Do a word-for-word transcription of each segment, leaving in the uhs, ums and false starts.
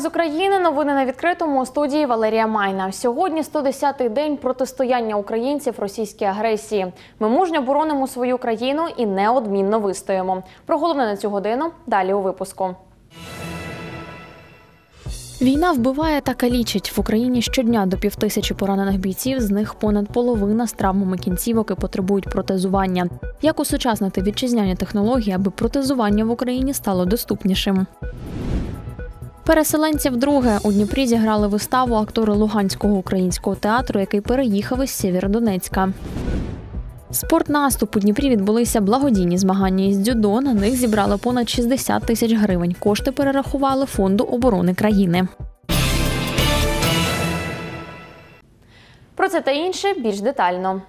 з України. Новини на відкритому у студії Валерія Майна. Сьогодні сто десятий день протистояння українців російській агресії. Ми мужньо боронимо свою країну і неодмінно вистоїмо. Про головне на цю годину далі у випуску. Війна вбиває та калічить. В Україні щодня до півтисячі поранених бійців, з них понад половина з травмами кінцівок і потребують протезування. Як усучаснити вітчизняні технології, аби протезування в Україні стало доступнішим? Переселенці вдруге. У Дніпрі зіграли виставу актори Луганського українського театру, який переїхав із Сєвєродонецька. Спортнаступ. У Дніпрі відбулися благодійні змагання із дзюдо. На них зібрали понад шістдесят тисяч гривень. Кошти перерахували Фонду оборони країни. Про це та інше більш детально.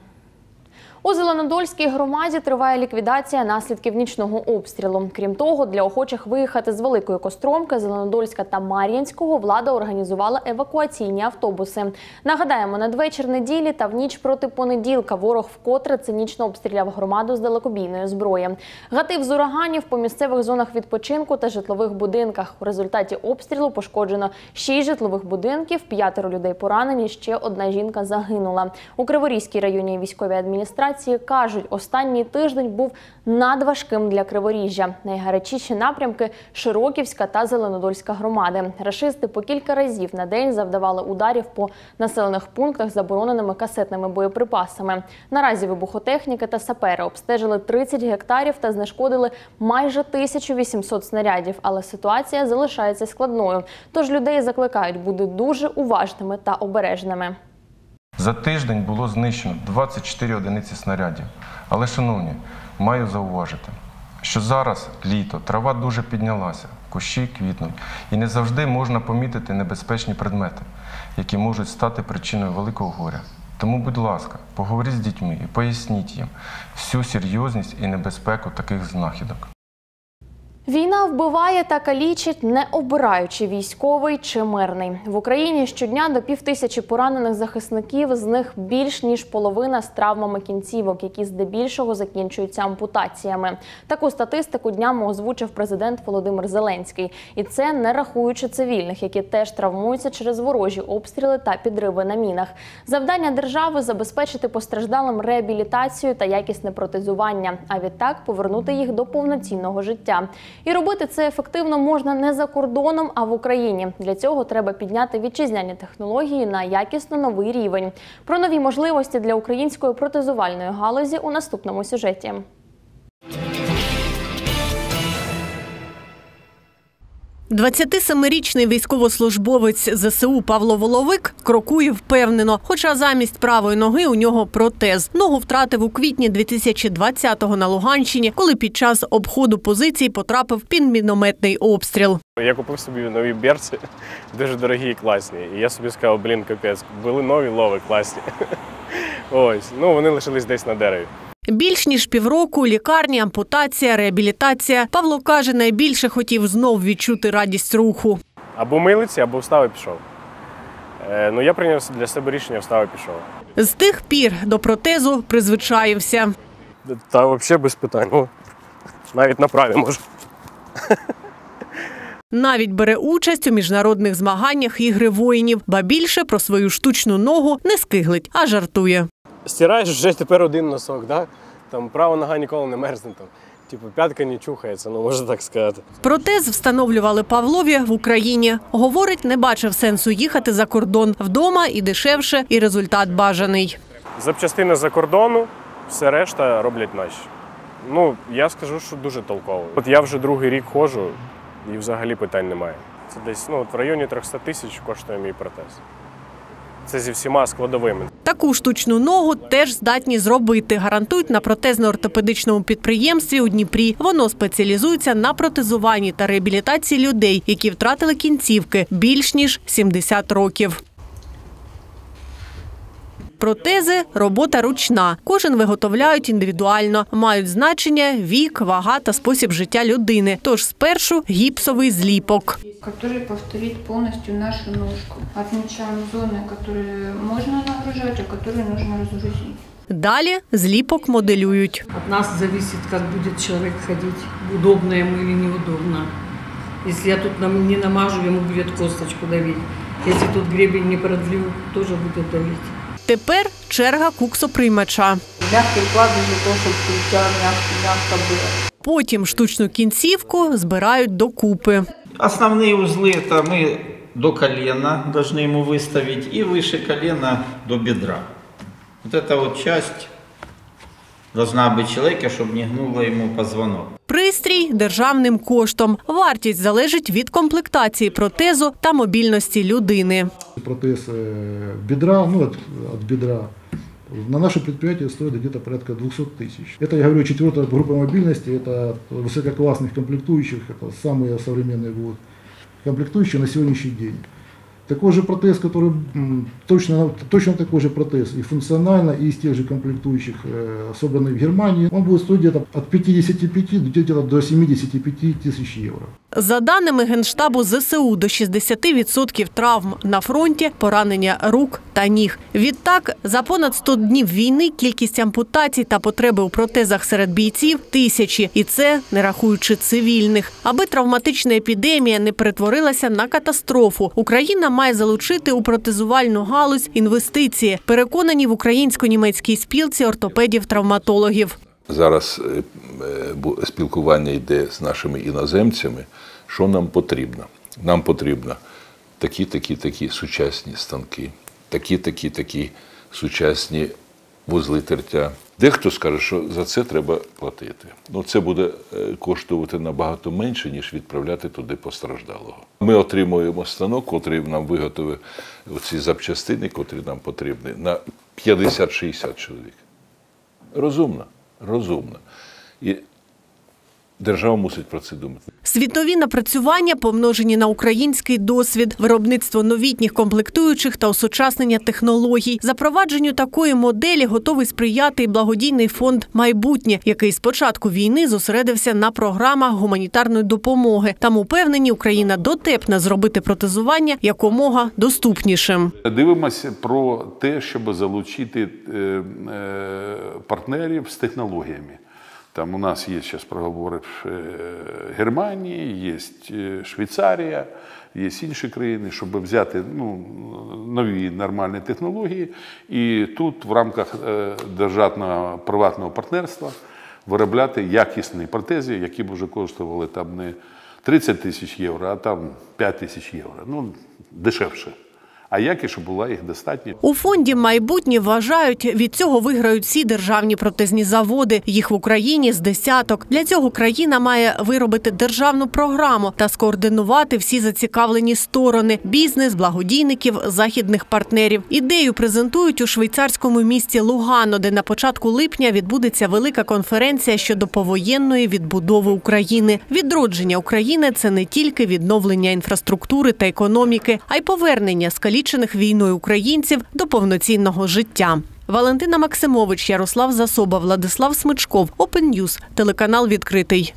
У Зеленодольській громаді триває ліквідація наслідків нічного обстрілу. Крім того, для охочих виїхати з Великої Костромки, Зеленодольська та Мар'їнського влада організувала евакуаційні автобуси. Нагадаємо, надвечір неділі та в ніч проти понеділка ворог вкотре цинічно обстріляв громаду з далекобійної зброї. Гатив з ураганів по місцевих зонах відпочинку та житлових будинках. У результаті обстрілу пошкоджено шість житлових будинків, п'ятеро людей поранені, ще одна жінка загинула. У Криворізькій районній військовій адміністрації кажуть, останній тиждень був надважким для Криворіжжя. Найгарячіші напрямки – Широківська та Зеленодольська громади. Рашисти по кілька разів на день завдавали ударів по населених пунктах забороненими касетними боєприпасами. Наразі вибухотехніки та сапери обстежили тридцять гектарів та знешкодили майже тисячу вісімсот снарядів. Але ситуація залишається складною, тож людей закликають бути дуже уважними та обережними. За тиждень було знищено двадцять чотири одиниці снарядів. Але, шановні, маю зауважити, що зараз літо, трава дуже піднялася, кущі квітнуть, і не завжди можна помітити небезпечні предмети, які можуть стати причиною великого горя. Тому, будь ласка, поговоріть з дітьми і поясніть їм всю серйозність і небезпеку таких знахідок. Війна вбиває та калічить, не обираючи військовий чи мирний. В Україні щодня до півтисячі поранених захисників, з них більш ніж половина з травмами кінцівок, які здебільшого закінчуються ампутаціями. Таку статистику днями озвучив президент Володимир Зеленський. І це не рахуючи цивільних, які теж травмуються через ворожі обстріли та підриви на мінах. Завдання держави – забезпечити постраждалим реабілітацію та якісне протезування, а відтак повернути їх до повноцінного життя. І робити це ефективно можна не за кордоном, а в Україні. Для цього треба підняти вітчизняні технології на якісно новий рівень. Про нові можливості для української протезувальної галузі у наступному сюжеті. двадцятисемирічний військовослужбовець ЗСУ Павло Воловик крокує впевнено, хоча замість правої ноги у нього протез. Ногу втратив у квітні дві тисячі двадцятого на Луганщині, коли під час обходу позицій потрапив під мінометний обстріл. Я купив собі нові берці, дуже дорогі і класні. І я собі сказав, блін, капець, були нові лови класні. Ось, ну вони лишились десь на дереві. Більш ніж півроку – лікарні, ампутація, реабілітація. Павло каже, найбільше хотів знов відчути радість руху. Або милиці, або встав і пішов. Е, ну, я прийняв для себе рішення, встав і пішов. З тих пір до протезу призвичаєвся. Та взагалі без питань. О, навіть на праві можу. Навіть бере участь у міжнародних змаганнях ігри воїнів. Ба більше, про свою штучну ногу не скиглить, а жартує. Стираєш вже тепер один носок, да? Там права нога ніколи не мерзне, там, типу, п'ятка не чухається, ну, можна так сказати. Протез встановлювали Павлові в Україні. Говорить, не бачив сенсу їхати за кордон. Вдома і дешевше, і результат бажаний. Запчастини за кордону, все решта роблять наші. Ну, я скажу, що дуже толково. От я вже другий рік ходжу і взагалі питань немає. Це десь, ну, в районі триста тисяч коштує мій протез. Це зі всіма складовими. Таку штучну ногу теж здатні зробити, гарантують на протезно-ортопедичному підприємстві у Дніпрі. Воно спеціалізується на протезуванні та реабілітації людей, які втратили кінцівки більш ніж сімдесят років. Протези – робота ручна. Кожен виготовляють індивідуально. Мають значення вік, вага та спосіб життя людини. Тож спершу – гіпсовий зліпок, який повторить повністю нашу ножку. Відмічаємо зони, які можна нагружати, а які потрібно розгрузити. Далі зліпок моделюють. Від нас залежить, як буде людина ходити, удобно йому чи неудобно. Если я тут не намажу, ему будет косточку давить. Если тут гребень не продлю, тоже будет давить. Тепер черга куксоприймача. Мягкий кладезь для того, щоб кільця м'яко було. Потім штучну кінцівку збирають докупи. Основні узли – ми до коліна повинні йому виставити і вище коліна до бедра. Ось ця частина повинна бути чоловіка, щоб не гнуло йому позвонок. Пристрій – державним коштом. Вартість залежить від комплектації протезу та мобільності людини. Протез бедра, ну, від бедра. На наше предприятие стоит где-то порядка двухсот тысяч. Это, я говорю, четвертая группа мобильности, это высококлассных комплектующих, это самые современные будут комплектующие на сегодняшний день. Такой же протез, который точно, точно такой же протез и функционально, и из тех же комплектующих, собранный в Германии, он будет стоить где-то от пятидесяти пяти до семидесяти пяти тысяч евро. За даними Генштабу ЗСУ, до шістдесяти відсотків травм на фронті – поранення рук та ніг. Відтак, за понад сто днів війни кількість ампутацій та потреби у протезах серед бійців – тисячі. І це не рахуючи цивільних. Аби травматична епідемія не перетворилася на катастрофу, Україна має залучити у протезувальну галузь інвестиції, переконані в українсько-німецькій спілці ортопедів-травматологів. Зараз спілкування йде з нашими іноземцями, що нам потрібно. Нам потрібно такі-такі-такі сучасні станки, такі-такі-такі сучасні вузли тертя. Дехто скаже, що за це треба платити. Ну, це буде коштувати набагато менше, ніж відправляти туди постраждалого. Ми отримуємо станок, котрий нам виготовить ці запчастини, котрі нам потрібні, на п'ятдесят-шістдесят чоловік. Розумно. Розумно. І держава мусить про це думати. Світові напрацювання, помножені на український досвід, виробництво новітніх комплектуючих та осучаснення технологій. Запровадженню такої моделі готовий сприяти і благодійний фонд «Майбутнє», який з початку війни зосередився на програмах гуманітарної допомоги. Там упевнені, Україна дотепна зробити протезування якомога доступнішим. Дивимося про те, щоб залучити партнерів з технологіями. Там у нас є зараз проговори в Германії, є Швейцарія, є інші країни, щоб взяти ну, нові нормальні технології. І тут в рамках державного приватного партнерства виробляти якісні протези, які б вже коштували там не тридцять тисяч євро, а там п'ять тисяч євро. Ну, дешевше. А як і щоб була їх достатньо. У фонді «Майбутнє» вважають, від цього виграють всі державні протезні заводи. Їх в Україні з десяток. Для цього країна має виробити державну програму та скоординувати всі зацікавлені сторони – бізнес, благодійників, західних партнерів. Ідею презентують у швейцарському місті Лугану, де на початку липня відбудеться велика конференція щодо повоєнної відбудови України. Відродження України – це не тільки відновлення інфраструктури та економіки, а й повернення скалічних війною українців до повноцінного життя. Валентина Максимович, Ярослав Засоба, Владислав Смичков, Open News, телеканал «Відкритий».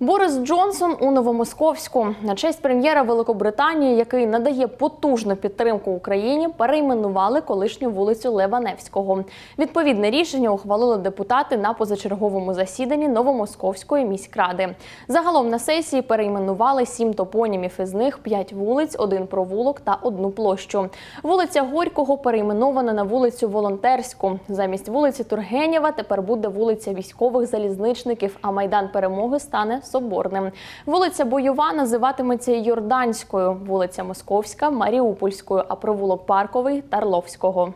Борис Джонсон у Новомосковську. На честь прем'єра Великобританії, який надає потужну підтримку Україні, перейменували колишню вулицю Леваневського. Відповідне рішення ухвалили депутати на позачерговому засіданні Новомосковської міськради. Загалом на сесії перейменували сім топонімів, із них п'ять вулиць, один провулок та одну площу. Вулиця Горького перейменована на вулицю Волонтерську. Замість вулиці Тургенєва тепер буде вулиця Військових Залізничників, а Майдан Перемоги стане Соборним. Вулиця Бойова називатиметься Йорданською, вулиця Московська – Маріупольською, а провулок Парковий – Тарловського.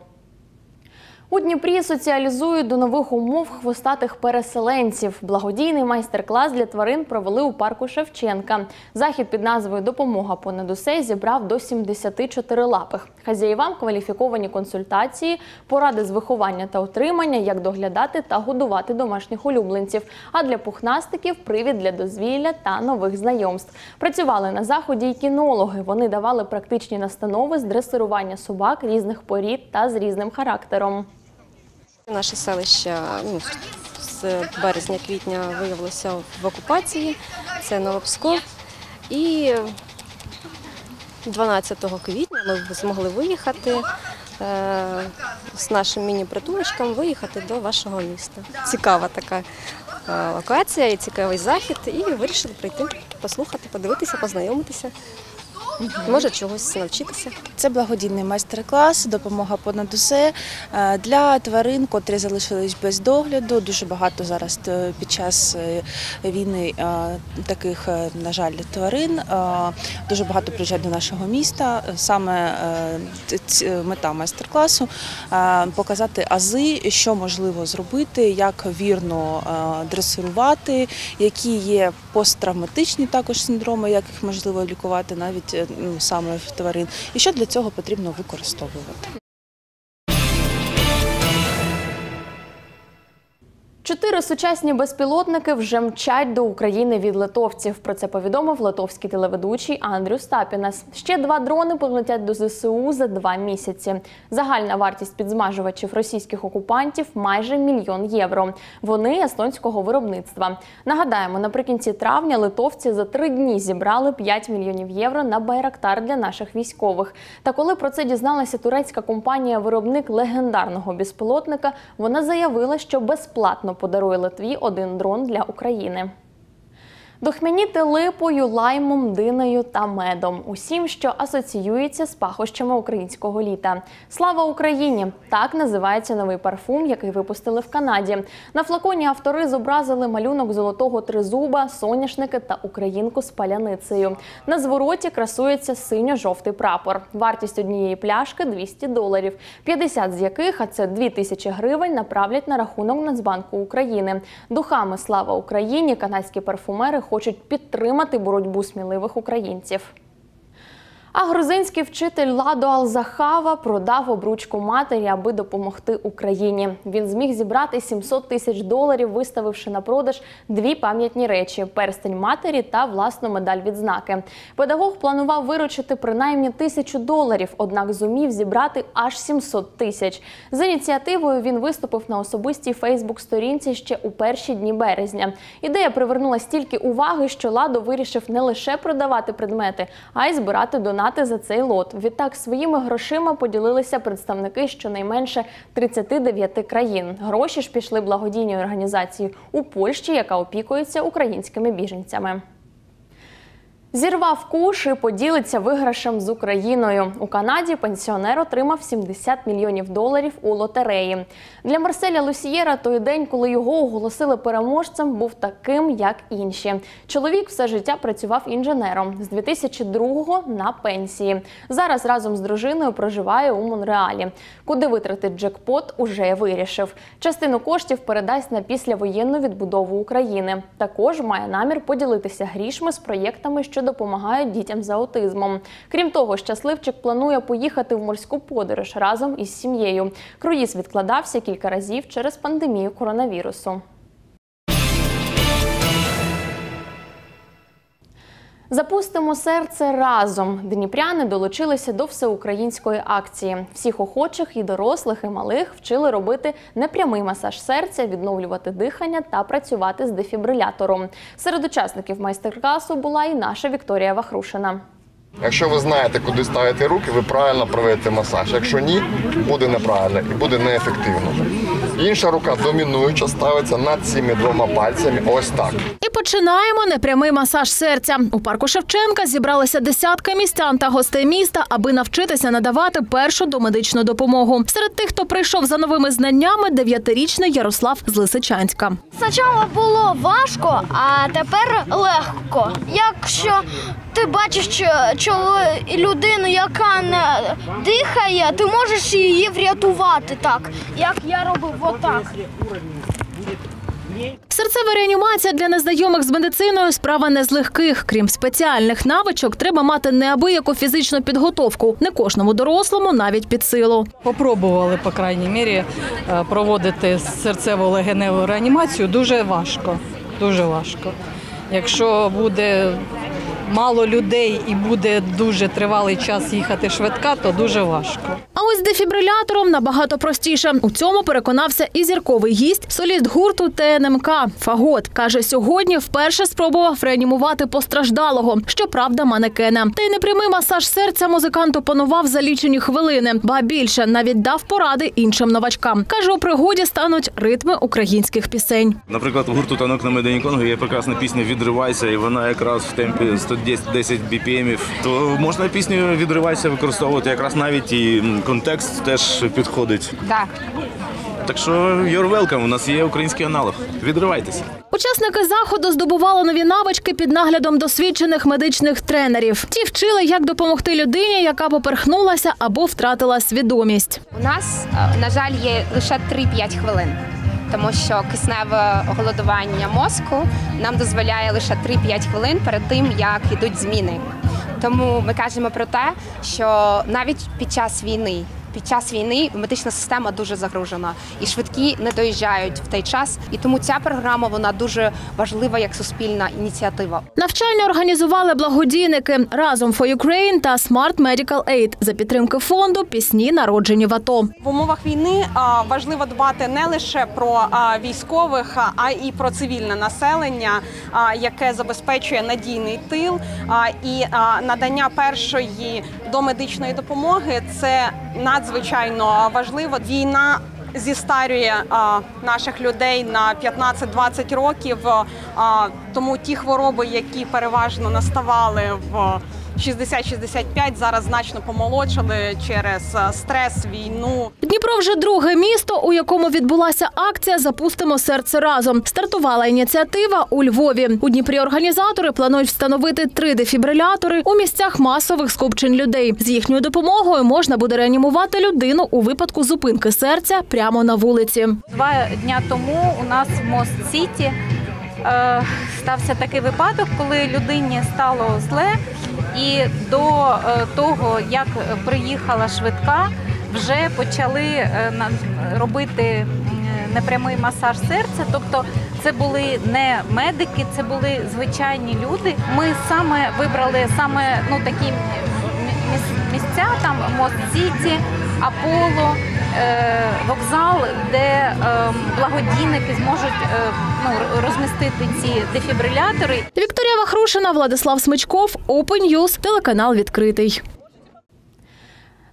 У Дніпрі соціалізують до нових умов хвостатих переселенців. Благодійний майстер-клас для тварин провели у парку Шевченка. Захід під назвою «Допомога понад усе» зібрав до сімдесяти чотирилапих. Хазяївам кваліфіковані консультації, поради з виховання та утримання, як доглядати та годувати домашніх улюбленців. А для пухнастиків – привід для дозвілля та нових знайомств. Працювали на заході й кінологи. Вони давали практичні настанови з дресирування собак різних порід та з різним характером. Наше селище ну, з березня-квітня виявилося в окупації, це Новопсков. І дванадцятого квітня ми змогли виїхати, з нашим міні-притулочком виїхати до вашого міста. Цікава така локація і цікавий захід, і вирішили прийти, послухати, подивитися, познайомитися. Може чогось навчитися. Це благодійний майстер-клас, допомога понад усе для тварин, котрі залишились без догляду. Дуже багато зараз під час війни таких, на жаль, тварин. Дуже багато приїжджають до нашого міста. Саме мета майстер-класу – показати ази, що можливо зробити, як вірно дресирувати, які є посттравматичні також синдроми, як їх можливо лікувати навіть саме в тварин, і що для цього потрібно використовувати. Чотири сучасні безпілотники вже мчать до України від литовців. Про це повідомив литовський телеведучий Андрюс Тапінас. Ще два дрони полетять до ЗСУ за два місяці. Загальна вартість підзмажувачів російських окупантів – майже мільйон євро. Вони естонського виробництва. Нагадаємо, наприкінці травня литовці за три дні зібрали п'ять мільйонів євро на байрактар для наших військових. Та коли про це дізналася турецька компанія-виробник легендарного безпілотника, вона заявила, що безплатно подарує Литві один дрон для України. Дохмяніти липою, лаймом, диною та медом – усім, що асоціюється з пахощами українського літа. «Слава Україні» – так називається новий парфум, який випустили в Канаді. На флаконі автори зобразили малюнок золотого тризуба, соняшники та українку з паляницею. На звороті красується синьо-жовтий прапор. Вартість однієї пляшки – двісті доларів, п'ятдесят з яких, а це дві тисячі гривень, направлять на рахунок Нацбанку України. Духами «Слава Україні» канадські парфумери хочуть підтримати боротьбу сміливих українців. А грузинський вчитель Ладо Алзахава продав обручку матері, аби допомогти Україні. Він зміг зібрати сімсот тисяч доларів, виставивши на продаж дві пам'ятні речі – перстень матері та власну медаль відзнаки. Педагог планував виручити принаймні тисячу доларів, однак зумів зібрати аж сімсот тисяч. З ініціативою він виступив на особистій фейсбук-сторінці ще у перші дні березня. Ідея привернула стільки уваги, що Ладо вирішив не лише продавати предмети, а й збирати донати за цей лот. Відтак своїми грошима поділилися представники щонайменше тридцяти дев'яти країн. Гроші ж пішли благодійній організації у Польщі, яка опікується українськими біженцями. Зірвав куш і поділиться виграшем з Україною. У Канаді пенсіонер отримав сімдесят мільйонів доларів у лотереї. Для Марселя Лусієра той день, коли його оголосили переможцем, був таким, як інші. Чоловік все життя працював інженером. З дві тисячі другого на пенсії. Зараз разом з дружиною проживає у Монреалі. Куди витратить джекпот, уже вирішив. Частину коштів передасть на післявоєнну відбудову України. Також має намір поділитися грішми з проєктами, що допомагають дітям з аутизмом. Крім того, щасливчик планує поїхати в морську подорож разом із сім'єю. Круїз відкладався кілька разів через пандемію коронавірусу. Запустимо серце разом. Дніпряни долучилися до всеукраїнської акції. Всіх охочих, і дорослих, і малих, вчили робити непрямий масаж серця, відновлювати дихання та працювати з дефібрилятором. Серед учасників майстер-класу була і наша Вікторія Вахрушина. Якщо ви знаєте, куди ставити руки, ви правильно проведете масаж. Якщо ні, буде неправильно і буде неефективно. Інша рука домінуюча ставиться над цими двома пальцями, ось так. І починаємо непрямий масаж серця. У парку Шевченка зібралися десятки містян та гостей міста, аби навчитися надавати першу домедичну допомогу. Серед тих, хто прийшов за новими знаннями, дев'ятирічний Ярослав Злисиченка. Спочатку було важко, а тепер легко. Якщо ти бачиш людину, яка не дихає, ти можеш її врятувати так, як я робив отак. Серцева реанімація для незнайомих з медициною – справа не з легких. Крім спеціальних навичок, треба мати неабияку фізичну підготовку. Не кожному дорослому навіть під силу. Попробували, по крайній мірі, проводити серцево-легеневу реанімацію. Дуже важко. Дуже важко. Якщо буде мало людей і буде дуже тривалий час їхати швидка, то дуже важко. А ось з дефібрилятором набагато простіше. У цьому переконався і зірковий гість, соліст гурту Т Н М К Фагот. Каже, сьогодні вперше спробував реанімувати постраждалого, щоправда, манекена. Та й непрямий масаж серця музикант опанував за лічені хвилини. Ба більше, навіть дав поради іншим новачкам. Каже, у пригоді стануть ритми українських пісень. Наприклад, у гурту «Танок на майдані Конго» є прекрасна пісня «Відривайся», і вона якраз в темпі сто десять бі пі емів. То можна пісню «Відривайся» використовувати, якраз навіть і контекст теж підходить. Так. Так що you're welcome, у нас є український аналог. Відривайтеся. Учасники заходу здобували нові навички під наглядом досвідчених медичних тренерів. Ті вчили, як допомогти людині, яка поперхнулася або втратила свідомість. У нас, на жаль, є лише три-п'ять хвилин. Тому що кисневе голодування мозку нам дозволяє лише три-п'ять хвилин перед тим, як йдуть зміни. Тому ми кажемо про те, що навіть під час війни, під час війни медична система дуже загружена, і швидкі не доїжджають в той час. І тому ця програма, вона дуже важлива як суспільна ініціатива. Навчання організували благодійники Razom for Ukraine та Smart Medical Aid за підтримки фонду «Пісні народжені в А Т О». В умовах війни важливо дбати не лише про військових, а й про цивільне населення, яке забезпечує надійний тил і надання першої домедичної допомоги. Це на надзвичайно важливо. Війна зістарює а, наших людей на п'ятнадцять-двадцять років, а, тому ті хвороби, які переважно наставали в шістдесят-шістдесят п'ять, зараз значно помолодшали через стрес, війну. Дніпро вже друге місто, у якому відбулася акція «Запустимо серце разом». Стартувала ініціатива у Львові. У Дніпрі організатори планують встановити три дефібрилятори у місцях масових скупчень людей. З їхньою допомогою можна буде реанімувати людину у випадку зупинки серця прямо на вулиці. Два дня тому у нас в Мост-Сіті е, стався такий випадок, коли людині стало зле. І до того, як приїхала швидка, вже почали робити непрямий масаж серця. Тобто це були не медики, це були звичайні люди. Ми саме вибрали саме ну, такі місця, там Мост-Сіті, Аполло, вокзал, де благодійники зможуть ну, розмістити ці дефібрилятори. Вікторія Вахрушина, Владислав Смичков, Open News, телеканал «Відкритий».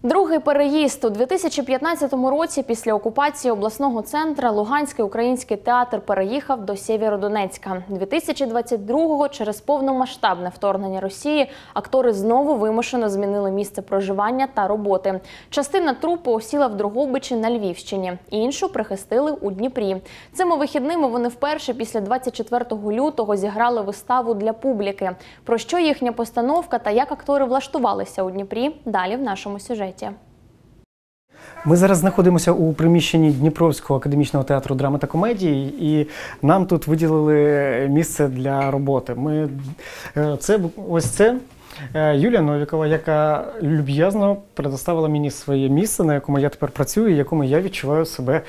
Другий переїзд. У дві тисячі п'ятнадцятому році після окупації обласного центра Луганський український театр переїхав до Сєвєродонецька. дві тисячі двадцять другого через повномасштабне вторгнення Росії актори знову вимушено змінили місце проживання та роботи. Частина трупу осіла в Дрогобичі на Львівщині, іншу прихистили у Дніпрі. Цими вихідними вони вперше після двадцять четвертого лютого зіграли виставу для публіки. Про що їхня постановка та як актори влаштувалися у Дніпрі – далі в нашому сюжеті. Ми зараз знаходимося у приміщенні Дніпровського академічного театру драми та комедії, і нам тут виділили місце для роботи. Ми... Це ось це Юлія Новікова, яка люб'язно предоставила мені своє місце, на якому я тепер працюю і якому я відчуваю себе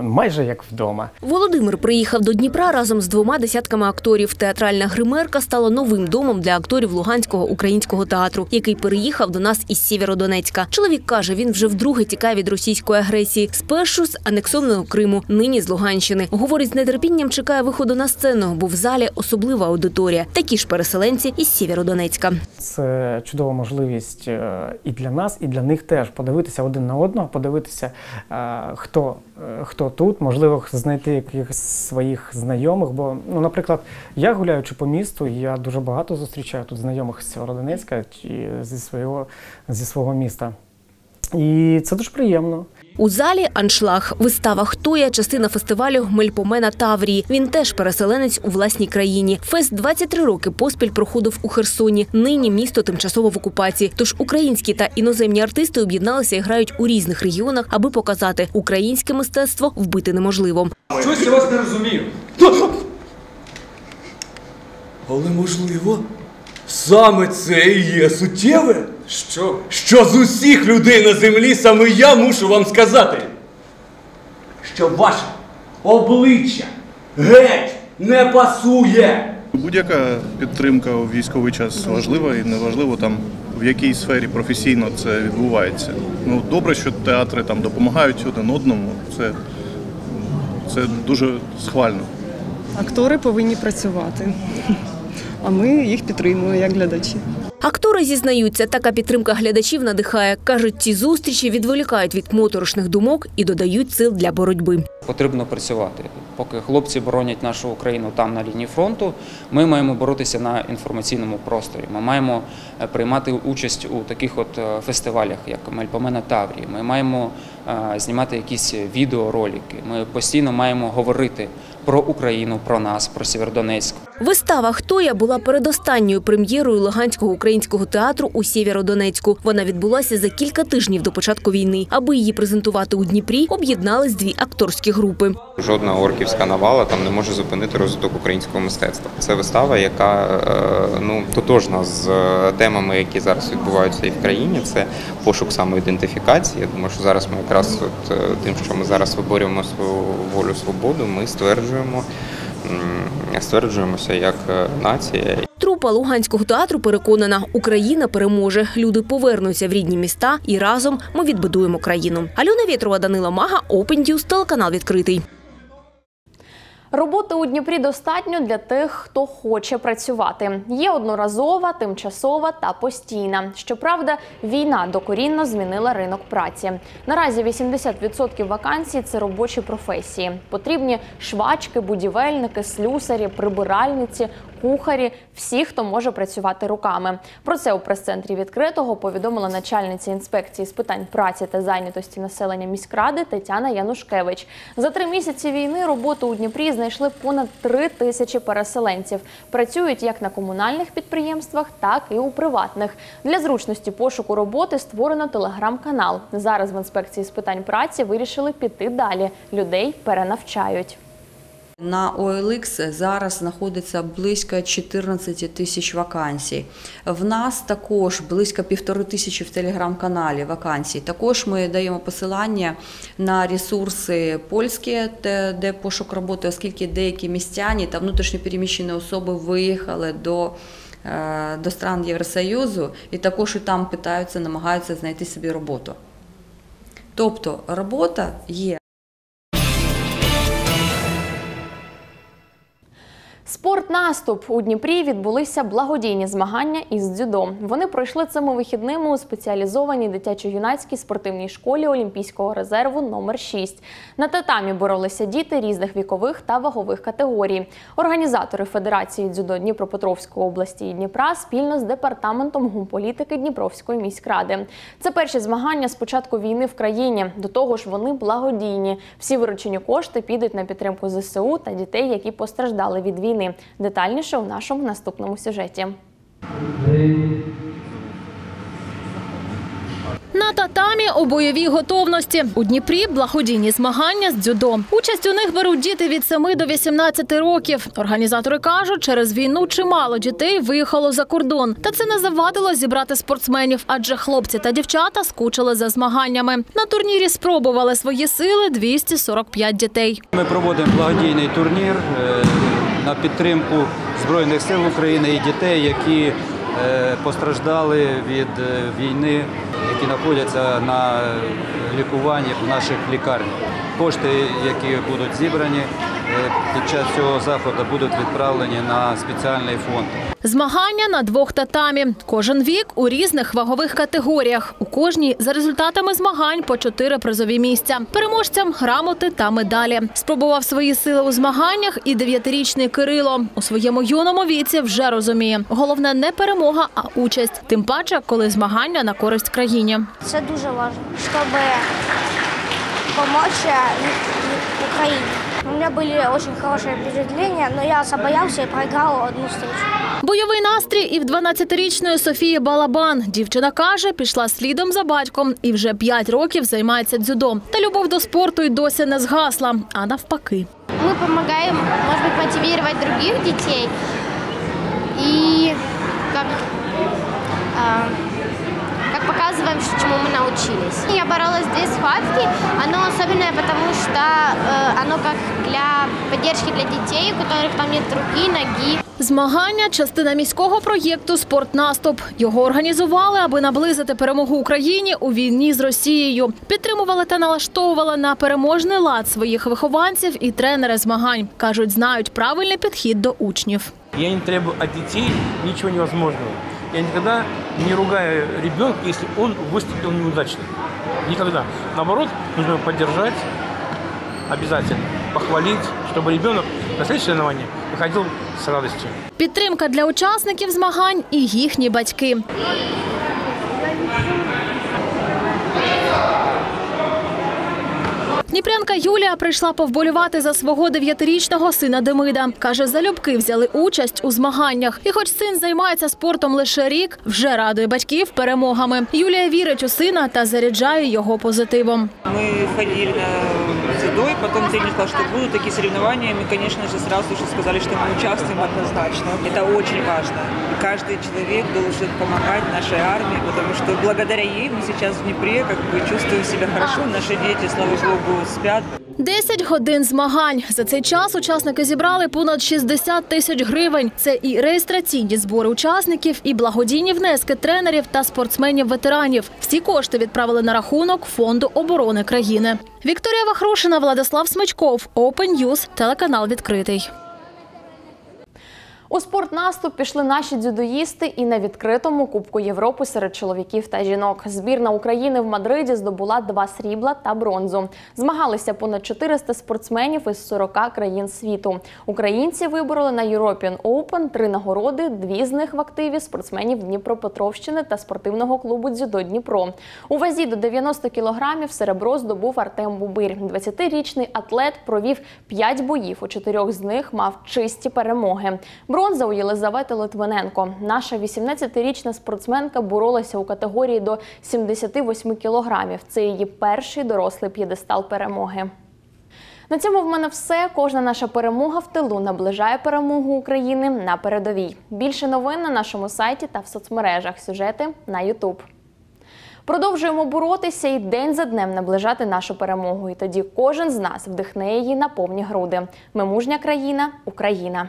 майже як вдома. Володимир приїхав до Дніпра разом з двома десятками акторів. Театральна гримерка стала новим домом для акторів Луганського українського театру, який переїхав до нас із Сєвєродонецька. Чоловік каже, він вже вдруге тікає від російської агресії. Спершу з анексованого Криму, нині з Луганщини. Говорить, з нетерпінням чекає виходу на сцену, бо в залі особлива аудиторія. Такі ж переселенці із Сєвєродонецька. Це чудова можливість і для нас, і для них теж подивитися один на одного, подивитися, хто, хто тут, можливо, знайти якихось своїх знайомих. Бо, ну, наприклад, я, гуляючи по місту, я дуже багато зустрічаю тут знайомих з Сєвєродонецька чи зі свого, зі свого міста. І це дуже приємно. У залі аншлаг. Вистава «Хто я» – частина фестивалю «Мельпомена Таврії». Він теж переселенець у власній країні. Фест двадцять три роки поспіль проходив у Херсоні. Нині місто тимчасово в окупації. Тож українські та іноземні артисти об'єдналися і грають у різних регіонах, аби показати – українське мистецтво вбити неможливо. Щось я вас не розумію. Але, можливо, саме це і є суттєве. Що? Що з усіх людей на землі саме я мушу вам сказати, що ваше обличчя геть не пасує Будь-яка підтримка у військовий час важлива і неважливо там, в якій сфері професійно це відбувається. Ну, добре, що театри там допомагають один одному, це, це дуже схвально. Актори повинні працювати, а ми їх підтримуємо як глядачі. Актори зізнаються, така підтримка глядачів надихає. Кажуть, ці зустрічі відволікають від моторошних думок і додають сил для боротьби. Потрібно працювати. Поки хлопці боронять нашу Україну там на лінії фронту, ми маємо боротися на інформаційному просторі. Ми маємо приймати участь у таких от фестивалях, як Мельпомена Таврії. Ми маємо знімати якісь відеоролики. Ми постійно маємо говорити про Україну, про нас, про Сєвєродонецьк. Вистава «Хто я» була передостанньою прем'єрою Луганського українського театру у Сєвєродонецьку. Вона відбулася за кілька тижнів до початку війни. Аби її презентувати у Дніпрі, об'єднались дві акторські групи. Жодна орківська навала там не може зупинити розвиток українського мистецтва. Це вистава, яка ну, тотожна з темами, які зараз відбуваються і в країні. Це пошук самоідентифікації. Я думаю, що зараз ми якраз от, тим, що ми зараз виборюємо свою волю, свободу, ми стверджуємо, стверджуємося як нація. Трупа Луганського театру переконана, Україна переможе, люди повернуться в рідні міста і разом ми відбудуємо країну. Альона Вєтрова, Данила Мага, Open News, телеканал відкритий. Роботи у Дніпрі достатньо для тих, хто хоче працювати. Є одноразова, тимчасова та постійна. Щоправда, війна докорінно змінила ринок праці. Наразі вісімдесят відсотків вакансій – це робочі професії. Потрібні швачки, будівельники, слюсарі, прибиральниці, кухарі – всі, хто може працювати руками. Про це у прес-центрі «Відкритого» повідомила начальниця інспекції з питань праці та зайнятості населення міськради Тетяна Янушкевич. За три місяці війни роботу у Дніпрі знайшли понад три тисячі переселенців. Працюють як на комунальних підприємствах, так і у приватних. Для зручності пошуку роботи створено телеграм-канал. Зараз в інспекції з питань праці вирішили піти далі. Людей перенавчають. На О Л Х зараз знаходиться близько чотирнадцять тисяч вакансій. В нас також близько півтори тисячі в телеграм-каналі вакансій. Також ми даємо посилання на ресурси польські, де пошук роботи, оскільки деякі містяни та внутрішньопереміщені особи виїхали до, до стран Євросоюзу і також і там питаються, намагаються знайти собі роботу. Тобто робота є. Спортнаступ. У Дніпрі відбулися благодійні змагання із дзюдо. Вони пройшли цими вихідними у спеціалізованій дитячо-юнацькій спортивній школі Олімпійського резерву номер шість. На татамі боролися діти різних вікових та вагових категорій. Організатори Федерації дзюдо Дніпропетровської області і Дніпра спільно з департаментом гумполітики Дніпровської міськради. Це перші змагання з початку війни в країні. До того ж, вони благодійні. Всі виручені кошти підуть на підтримку З С У та дітей, які постраждали від війни. Детальніше у нашому наступному сюжеті. На татамі у бойовій готовності. У Дніпрі благодійні змагання з дзюдо. Участь у них беруть діти від семи до вісімнадцяти років. Організатори кажуть, через війну чимало дітей виїхало за кордон. Та це не завадило зібрати спортсменів, адже хлопці та дівчата скучили за змаганнями. На турнірі спробували свої сили двісті сорок п'ять дітей. Ми проводимо благодійний турнір на підтримку Збройних сил України і дітей, які постраждали від війни, які знаходяться на лікуванні в наших лікарнях. Кошти, які будуть зібрані під час цього заходу, будуть відправлені на спеціальний фонд. Змагання на двох татамі. Кожен вік у різних вагових категоріях. У кожній за результатами змагань по чотири призові місця. Переможцям грамоти та медалі. Спробував свої сили у змаганнях і дев'ятирічний Кирило. У своєму юному віці вже розуміє. Головне не перемога, а участь. Тим паче, коли змагання на користь країні. Це дуже важливо, щоб допомогти Україні. У мене були дуже хороші впечатлення, але я забоявся і програв одну зустріч. Бойовий настрій і в дванадцятирічної Софії Балабан. Дівчина каже, пішла слідом за батьком і вже п'ять років займається дзюдо. Та любов до спорту й досі не згасла, а навпаки. Ми допомагаємо, може бути, мотивувати інших дітей і як, а, як показуємо, чому ми навчилися. Я боролась дві схватки, воно особливе, тому що туда, оно как для поддержки для детей, у которых там нет руки, ноги. Змагання – частина міського проєкту «Спортнаступ». Його організували, аби наблизити перемогу Україні у війні з Росією. Підтримували та налаштовували на переможний лад своїх вихованців і тренери змагань. Кажуть, знають правильний підхід до учнів. Я не требую від дітей нічого невозможного. Я ніколи не ругаю дитину, якщо він виступив неудачно. Ніколи. Наоборот, потрібно підтримати, обов'язково похвалити, щоб дитина на наступне соревновання виходив з радістю. Підтримка для учасників змагань і їхні батьки. Дніпрянка Юлія прийшла повболювати за свого дев'ятирічного сина Демида. Каже, залюбки взяли участь у змаганнях. І хоч син займається спортом лише рік, вже радує батьків перемогами. Юлія вірить у сина та заряджає його позитивом. Ми ходили на дзюдо, потім тренер сказав, що будуть такі соревновання. Ми, звісно, одразу сказали, що ми участвуємо однозначно. Це дуже важливо. Кожен чоловік має допомагати нашій армії, тому що благодаря їй ми зараз в Дніпрі чувствуємо себе добре. Наші діти, слава Богу, Десять годин змагань. За цей час учасники зібрали понад шістдесят тисяч гривень. Це і реєстраційні збори учасників, і благодійні внески тренерів та спортсменів-ветеранів. Всі кошти відправили на рахунок Фонду оборони країни. Вікторія Вахрушина, Владислав Смичков, Open News, телеканал «Відкритий». У спортнаступ пішли наші дзюдоїсти і на відкритому Кубку Європи серед чоловіків та жінок. Збірна України в Мадриді здобула два срібла та бронзу. Змагалися понад чотириста спортсменів із сорока країн світу. Українці вибороли на European Open три нагороди, дві з них в активі спортсменів Дніпропетровщини та спортивного клубу «Дзюдо Дніпро». У вазі до дев'яноста кілограмів серебро здобув Артем Бубир. двадцятирічний атлет провів п'ять боїв, у чотирьох з них мав чисті перемоги. Бронза у Єлизавети Литвиненко. Наша вісімнадцятирічна спортсменка боролася у категорії до сімдесяти восьми кілограмів. Це її перший дорослий п'єдестал перемоги. На цьому в мене все. Кожна наша перемога в тилу наближає перемогу України на передовій. Більше новин на нашому сайті та в соцмережах. Сюжети на Ютуб. Продовжуємо боротися і день за днем наближати нашу перемогу. І тоді кожен з нас вдихне її на повні груди. Ми мужня країна – Україна.